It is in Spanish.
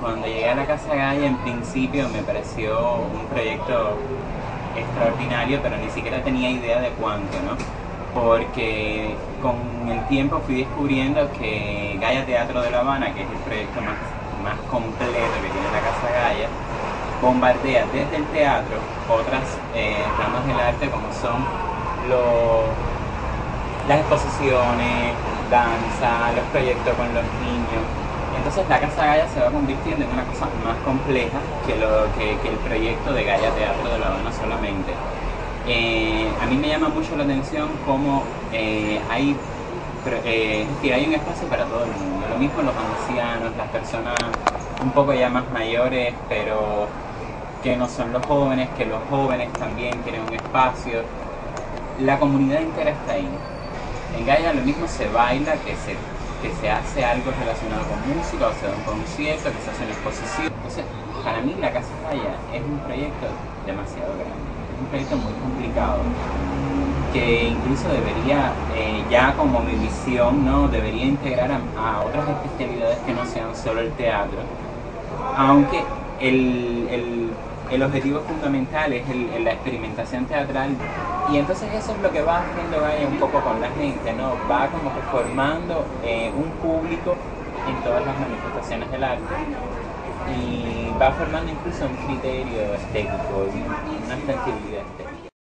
cuando llegué a la Casa Gaia en principio me pareció un proyecto extraordinario, pero ni siquiera tenía idea de cuánto, ¿no? Porque con el tiempo fui descubriendo que Gaia Teatro de La Habana, que es el proyecto más completo que tiene la Casa Gaia, bombardea desde el teatro otras ramas del arte, como son las exposiciones, danza, los proyectos con los niños. Entonces la Casa Gaia se va convirtiendo en una cosa más compleja que el proyecto de Gaia Teatro de La Habana solamente. A mí me llama mucho la atención cómo hay un espacio para todo el mundo. Lo mismo los ancianos, las personas un poco ya más mayores, pero que no son los jóvenes, que los jóvenes también tienen un espacio. La comunidad entera está ahí. En Gaia lo mismo se baila, que se hace algo relacionado con música, o sea, un concierto, que se hace una exposición. Entonces, para mí la Casa Gaia es un proyecto demasiado grande, es un proyecto muy complicado, que incluso debería, ya como mi visión, ¿no?, debería integrar a otras especialidades que no sean solo el teatro. Aunque el objetivo fundamental es la experimentación teatral, y entonces eso es lo que va haciendo Gaia un poco con la gente, ¿no? Va como que formando un público en todas las manifestaciones del arte, y va formando incluso un criterio estético y una sensibilidad estética.